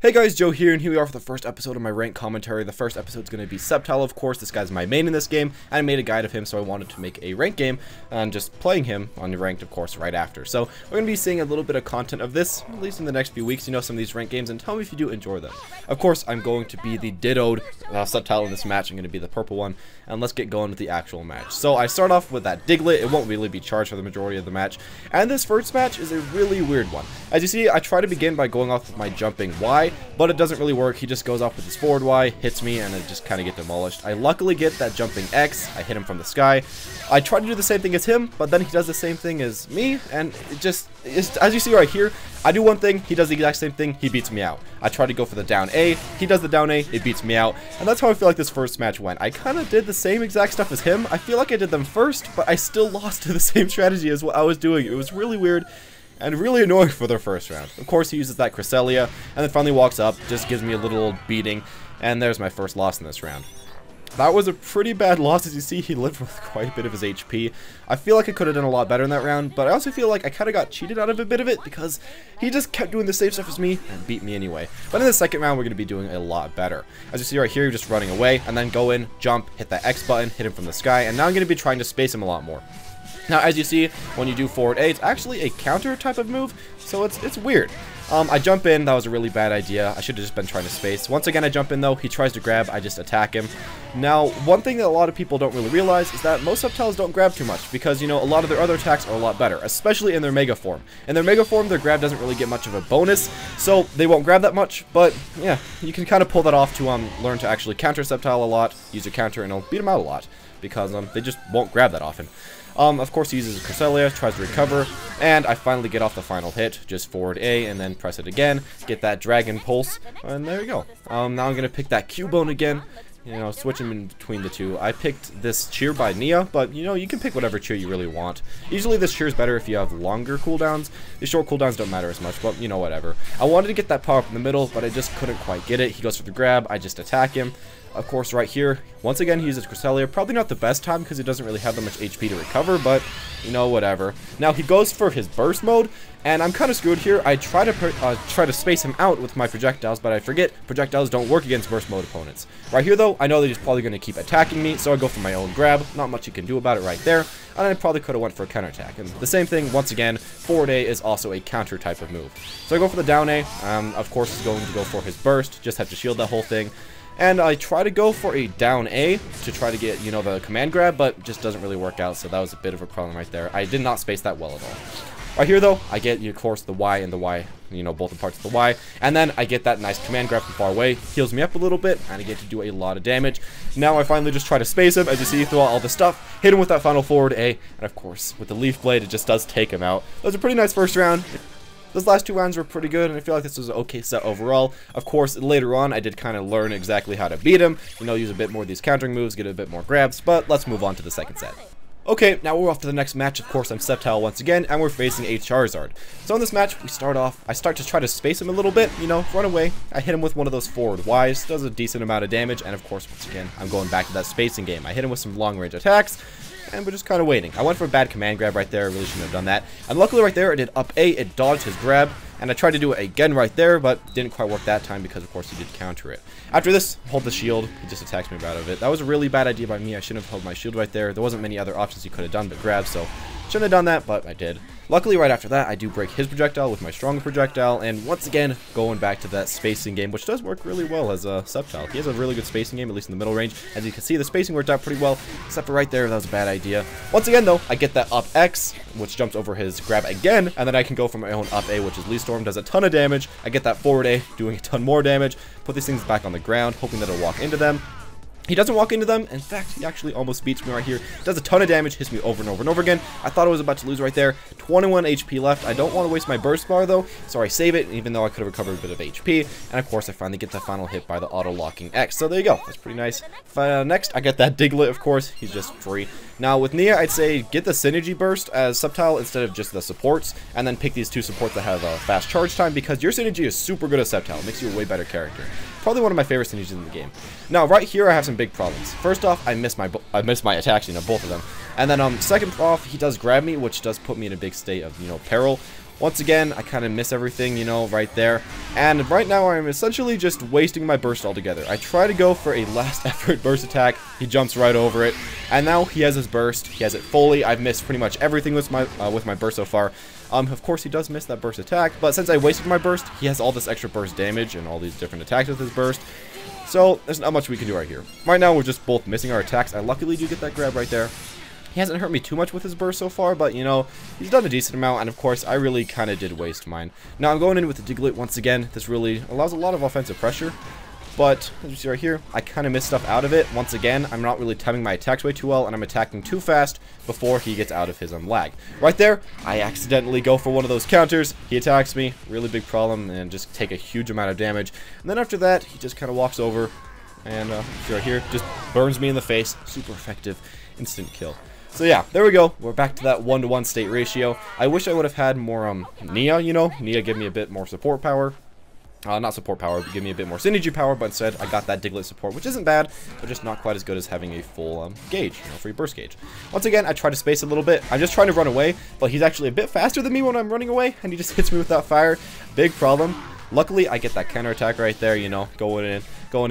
Hey guys, Joe here, and here we are for the first episode of my rank commentary. The first episode is going to be Sceptile, of course. This guy's my main in this game. I made a guide of him, so I wanted to make a rank game and just playing him on the ranked, of course, right after. So we're going to be seeing a little bit of content of this, at least in the next few weeks, you know, some of these rank games, and tell me if you do enjoy them. Of course, I'm going to be the dittoed Sceptile in this match. I'm going to be the purple one, and let's get going with the actual match. So I start off with that Diglett. It won't really be charged for the majority of the match, and this first match is a really weird one. As you see, I try to begin by going off with my jumping Y, but it doesn't really work. He just goes off with his forward Y, hits me, and I just kind of get demolished. I luckily get that jumping X. I hit him from the sky. I try to do the same thing as him, but then he does the same thing as me, and it just, as you see right here, I do one thing, he does the exact same thing, he beats me out. I try to go for the down A, he does the down A, it beats me out, and that's how I feel like this first match went. I kind of did the same exact stuff as him. I feel like I did them first, but I still lost to the same strategy as what I was doing. It was really weird and really annoying for their first round. Of course, he uses that Cresselia, and then finally walks up, just gives me a little old beating, and there's my first loss in this round. That was a pretty bad loss. As you see, he lived with quite a bit of his HP. I feel like I could have done a lot better in that round, but I also feel like I kind of got cheated out of a bit of it because he just kept doing the same stuff as me and beat me anyway. But in the second round, we're going to be doing a lot better. As you see right here, you're just running away, and then go in, jump, hit that X button, hit him from the sky, and now I'm going to be trying to space him a lot more. Now, as you see, when you do forward A, it's actually a counter type of move, so it's weird. I jump in. That was a really bad idea. I should have just been trying to space. Once again, I jump in, though. He tries to grab. I just attack him. Now, one thing that a lot of people don't really realize is that most Sceptiles don't grab too much because, you know, a lot of their other attacks are a lot better, especially in their Mega Form. In their Mega Form, their grab doesn't really get much of a bonus, so they won't grab that much, but, yeah, you can kind of pull that off to learn to actually counter Sceptile a lot, use your counter, and it'll beat them out a lot because they just won't grab that often. Of course, he uses Cresselia, tries to recover, and I finally get off the final hit, just forward A, and then press it again, get that Dragon Pulse, and there you go. Now I'm going to pick that Cubone again, you know, switching in between the two. I picked this cheer by Nia, but, you know, you can pick whatever cheer you really want. Usually this cheer is better if you have longer cooldowns. The short cooldowns don't matter as much, but, you know, whatever. I wanted to get that power up in the middle, but I just couldn't quite get it. He goes for the grab, I just attack him. Of course, right here, once again, he uses Cresselia. Probably not the best time because he doesn't really have that much HP to recover, but, you know, whatever. Now, he goes for his burst mode, and I'm kind of screwed here. I try to space him out with my projectiles, but I forget projectiles don't work against burst mode opponents. Right here, though, I know that he's probably going to keep attacking me, so I go for my own grab. Not much you can do about it right there, and I probably could have went for a counterattack. And the same thing, once again, forward A is also a counter type of move. So I go for the down A. Of course, he's going to go for his burst. Just have to shield that whole thing. And I try to go for a down A to try to get, you know, the command grab, but just doesn't really work out, so that was a bit of a problem right there. I did not space that well at all. Right here, though, I get, of course, the Y and the Y, you know, both the parts of the Y, and then I get that nice command grab from far away, heals me up a little bit, and I get to do a lot of damage. Now I finally just try to space him, as you see, throw out all the stuff, hit him with that final forward A, and of course, with the Leaf Blade, it just does take him out. That was a pretty nice first round. Those last two rounds were pretty good, and I feel like this was an okay set overall. Of course, later on, I did kind of learn exactly how to beat him. You know, use a bit more of these countering moves, get a bit more grabs, but let's move on to the second set. Okay, now we're off to the next match. Of course, I'm Sceptile once again, and we're facing a Charizard. So in this match, we start off, I start to try to space him a little bit, you know, run away. I hit him with one of those forward Ys, does a decent amount of damage, and of course, once again, I'm going back to that spacing game. I hit him with some long-range attacks, and we're just kind of waiting. I went for a bad command grab right there. I really shouldn't have done that. And luckily right there, I did up A. It dodged his grab. And I tried to do it again right there, but didn't quite work that time because, of course, he did counter it. After this, hold the shield. He just attacks me out of it. That was a really bad idea by me. I shouldn't have held my shield right there. There wasn't many other options he could have done but grab, so shouldn't have done that, but I did. Luckily, right after that, I do break his projectile with my stronger projectile, and once again, going back to that spacing game, which does work really well as a Sceptile. He has a really good spacing game, at least in the middle range. As you can see, the spacing worked out pretty well, except for right there, that was a bad idea. Once again, though, I get that up X, which jumps over his grab again, and then I can go for my own up A, which is Leaf Storm, does a ton of damage. I get that forward A, doing a ton more damage. Put these things back on the ground, hoping that it'll walk into them. He doesn't walk into them. In fact, he actually almost beats me right here. Does a ton of damage, hits me over and over and over again. I thought I was about to lose right there. 21 HP left. I don't want to waste my burst bar, though, so I save it, even though I could have recovered a bit of HP. And, of course, I finally get the final hit by the auto-locking X. So there you go. That's pretty nice. Next, I get that Diglett, of course. He's just free. Now, with Nia, I'd say get the Synergy Burst as Sceptile instead of just the supports, and then pick these two supports that have a fast charge time, because your Synergy is super good at Sceptile. It makes you a way better character. Probably one of my favorite synergies in the game. Now, right here, I have some big problems. First off, I miss my attacks, you know, both of them. And then, second off, he does grab me, which does put me in a big state of, you know, peril. Once again, I kind of miss everything, you know, right there. And right now I'm essentially just wasting my burst altogether. I try to go for a last effort burst attack. He jumps right over it. And now he has his burst. He has it fully. I've missed pretty much everything with my burst so far. Of course, he does miss that burst attack. But since I wasted my burst, he has all this extra burst damage and all these different attacks with his burst. So there's not much we can do right here. Right now, we're just both missing our attacks. I luckily do get that grab right there. He hasn't hurt me too much with his burst so far, but, you know, he's done a decent amount, and, of course, I really kind of did waste mine. Now, I'm going in with the Diglett once again. This really allows a lot of offensive pressure, but, as you see right here, I kind of miss stuff out of it. Once again, I'm not really timing my attacks way too well, and I'm attacking too fast before he gets out of his lag. Right there, I accidentally go for one of those counters. He attacks me, really big problem, and just take a huge amount of damage. And then after that, he just kind of walks over, and, see right here, just burns me in the face. Super effective. Instant kill. So yeah, there we go. We're back to that 1-to-1 state ratio. I wish I would have had more Nia, you know. Nia gave me a bit more support power. Not support power, but give me a bit more synergy power, but instead I got that Diglett support, which isn't bad, but just not quite as good as having a full gauge, you know, free burst gauge. Once again, I try to space a little bit. I'm just trying to run away, but he's actually a bit faster than me when I'm running away, and he just hits me with that fire. Big problem. Luckily, I get that counterattack right there, you know, going in.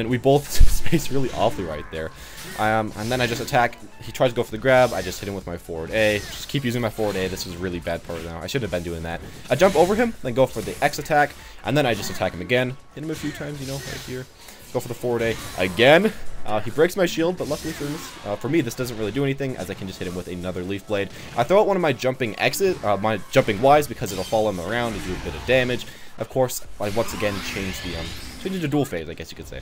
We both space really awfully right there. And then I just attack. He tries to go for the grab. I just hit him with my forward A. Just keep using my forward A. This is a really bad part now. I should have been doing that. I jump over him, then go for the X attack, and then I just attack him again. Hit him a few times, you know, right here. Go for the forward A again. He breaks my shield, but luckily for me, this doesn't really do anything, as I can just hit him with another Leaf Blade. I throw out one of my jumping Ys, because it'll follow him around and do a bit of damage. Of course, I once again change the change to dual phase, I guess you could say.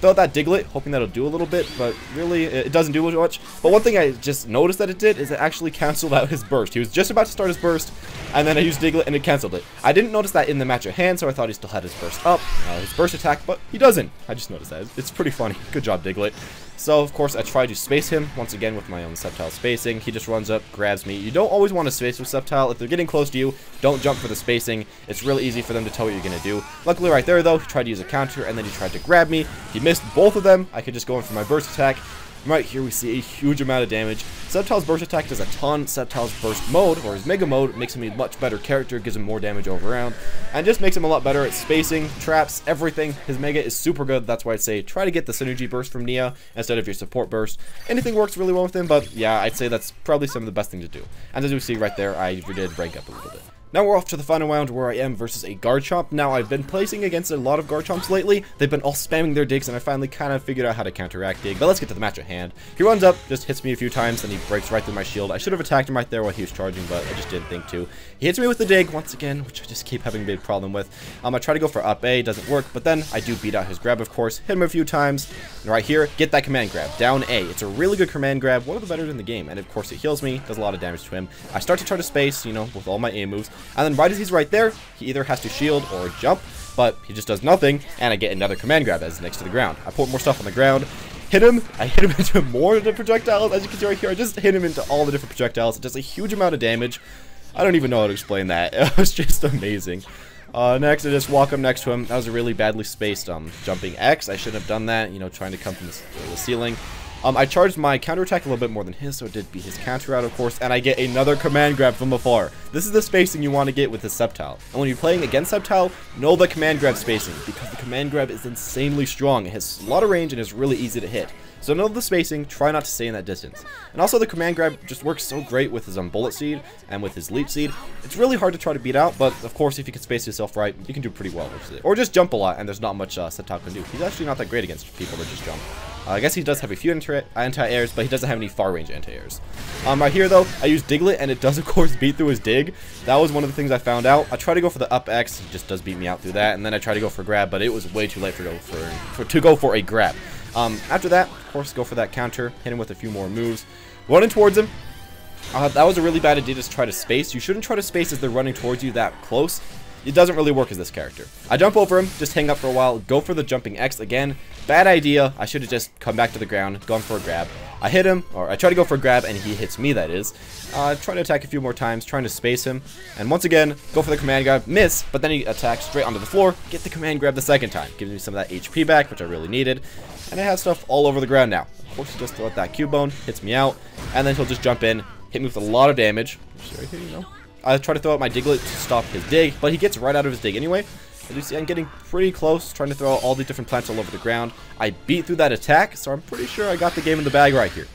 Throw out that Diglett, hoping that'll do a little bit, but really it doesn't do much. But one thing I just noticed that it did is it actually canceled out his burst. He was just about to start his burst, and then I used Diglett and it canceled it. I didn't notice that in the match at hand, so I thought he still had his burst up, his burst attack, but he doesn't. I just noticed that. It's pretty funny. Good job, Diglett. So, of course, I try to space him, once again, with my own Sceptile spacing. He just runs up, grabs me. You don't always want to space with Sceptile. If they're getting close to you, don't jump for the spacing. It's really easy for them to tell what you're going to do. Luckily, right there, though, he tried to use a counter, and then he tried to grab me. He missed both of them. I could just go in for my burst attack. Right here, we see a huge amount of damage. Sceptile's burst attack does a ton. Sceptile's burst mode, or his mega mode, makes him a much better character, gives him more damage overall, and just makes him a lot better at spacing, traps, everything. His mega is super good. That's why I'd say try to get the synergy burst from Nia instead of your support burst. Anything works really well with him, but yeah, I'd say that's probably some of the best thing to do. And as you see right there, I did rank up a little bit. Now we're off to the final round, where I am versus a Garchomp. Now, I've been placing against a lot of Garchomps lately. They've been all spamming their digs, and I finally kind of figured out how to counteract dig. But let's get to the match at hand. He runs up, just hits me a few times, then he breaks right through my shield. I should have attacked him right there while he was charging, but I just didn't think to. He hits me with the dig once again, which I just keep having a big problem with. I try to go for up A, doesn't work, but then I do beat out his grab, of course. Hit him a few times, and right here, get that command grab. Down A. It's a really good command grab, one of the better in the game, and of course it heals me, does a lot of damage to him. I start to try to space, you know, with all my A moves. And then right as he's right there, he either has to shield or jump, but he just does nothing, and I get another command grab as next to the ground. I put more stuff on the ground, hit him, I hit him into more of the projectiles. As you can see right here, I just hit him into all the different projectiles. It does a huge amount of damage. I don't even know how to explain that. It was just amazing. Next, I just walk up next to him. That was a really badly spaced jumping X. I shouldn't have done that, you know, trying to come from the ceiling. I charged my counterattack a little bit more than his, so it did beat his counter out, of course, and I get another command grab from afar. This is the spacing you want to get with the Sceptile. And when you're playing against Sceptile, know the command grab spacing, because the command grab is insanely strong. It has a lot of range and is really easy to hit. So know the spacing, try not to stay in that distance. And also, the command grab just works so great with his Bullet Seed and with his Leap Seed. It's really hard to try to beat out, but of course, if you can space yourself right, you can do pretty well with it. Or just jump a lot, and there's not much Sceptile can do. He's actually not that great against people that just jump. I guess he does have a few anti-airs, but he doesn't have any far-range anti-airs. Right here, though, I use Diglett, and it does, of course, beat through his dig. That was one of the things I found out. I try to go for the up X, it just does beat me out through that, and then I try to go for grab, but it was way too late to go for a grab. After that, of course, go for that counter, hit him with a few more moves, running towards him. That was a really bad idea to try to space. You shouldn't try to space as they're running towards you that close. It doesn't really work as this character. I jump over him, just hang up for a while, go for the jumping X again. Bad idea. I should have just come back to the ground, gone for a grab. I hit him, or I try to go for a grab, and he hits me, that is. Try to attack a few more times, trying to space him. And once again, go for the command grab, miss, but then he attacks straight onto the floor, get the command grab the second time. Gives me some of that HP back, which I really needed. And I have stuff all over the ground now. Of course, he just throws out that Cubone, hits me out, and then he'll just jump in, hit me with a lot of damage. Right here, you know. I try to throw out my Diglett to stop his dig, but he gets right out of his dig anyway. As you see, I'm getting pretty close, trying to throw out all the different plants all over the ground. I beat through that attack, so I'm pretty sure I got the game in the bag right here.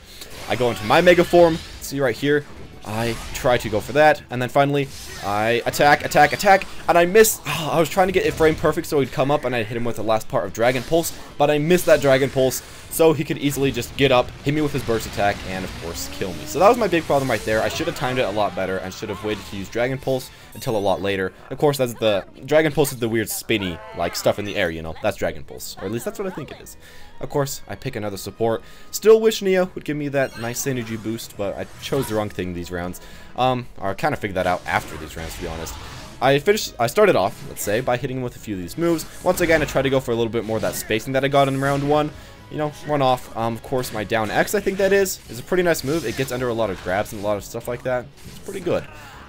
I go into my Mega Form, see right here, I try to go for that, and then finally, I attack, and I miss. Oh, I was trying to get it frame perfect so he'd come up and I'd hit him with the last part of Dragon Pulse, but I missed that Dragon Pulse, so he could easily just get up, hit me with his burst attack, and of course, kill me. So that was my big problem right there. I should have timed it a lot better, and should have waited to use Dragon Pulse until a lot later. Of course, that's the Dragon Pulse is the weird spinny, like, stuff in the air, you know. That's Dragon Pulse, or at least that's what I think it is. Of course, I pick another support. Still wish Neo would give me that nice energy boost, but I chose the wrong thing these rounds. I kind of figured that out after these rounds, to be honest. I started off, let's say, by hitting him with a few of these moves. Once again, I tried to go for a little bit more of that spacing that I got in round one. You know, run off. Of course, my down X, I think that is a pretty nice move. It gets under a lot of grabs and a lot of stuff like that. It's pretty good.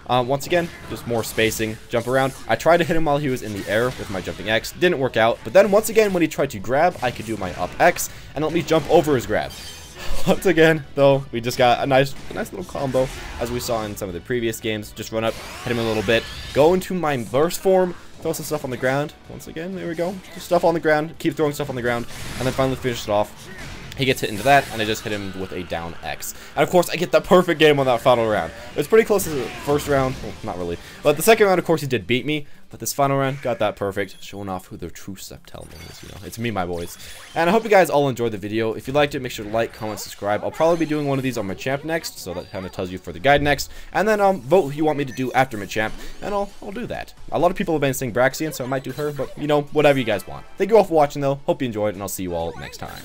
Once again, just more spacing, jump around. I tried to hit him while he was in the air with my jumping X, didn't work out. But then once again, when he tried to grab, I could do my up X and let me jump over his grab. Once again, though, we just got a nice little combo, as we saw in some of the previous games. Just run up, hit him a little bit, go into my burst form, throw some stuff on the ground. Once again, there we go, just stuff on the ground, keep throwing stuff on the ground, and then finally finish it off. He gets hit into that, and I just hit him with a down X. And of course, I get the perfect game on that final round. It was pretty close to the first round. Well, not really. But the second round, of course, he did beat me. But this final round, got that perfect. Showing off who the true Sceptile is, you know. It's me, my boys. And I hope you guys all enjoyed the video. If you liked it, make sure to like, comment, subscribe. I'll probably be doing one of these on Machamp next, so that kind of tells you for the guide next. And then vote who you want me to do after Machamp, and I'll do that. A lot of people have been saying Braxian, so I might do her, but, you know, whatever you guys want. Thank you all for watching, though. Hope you enjoyed, and I'll see you all next time.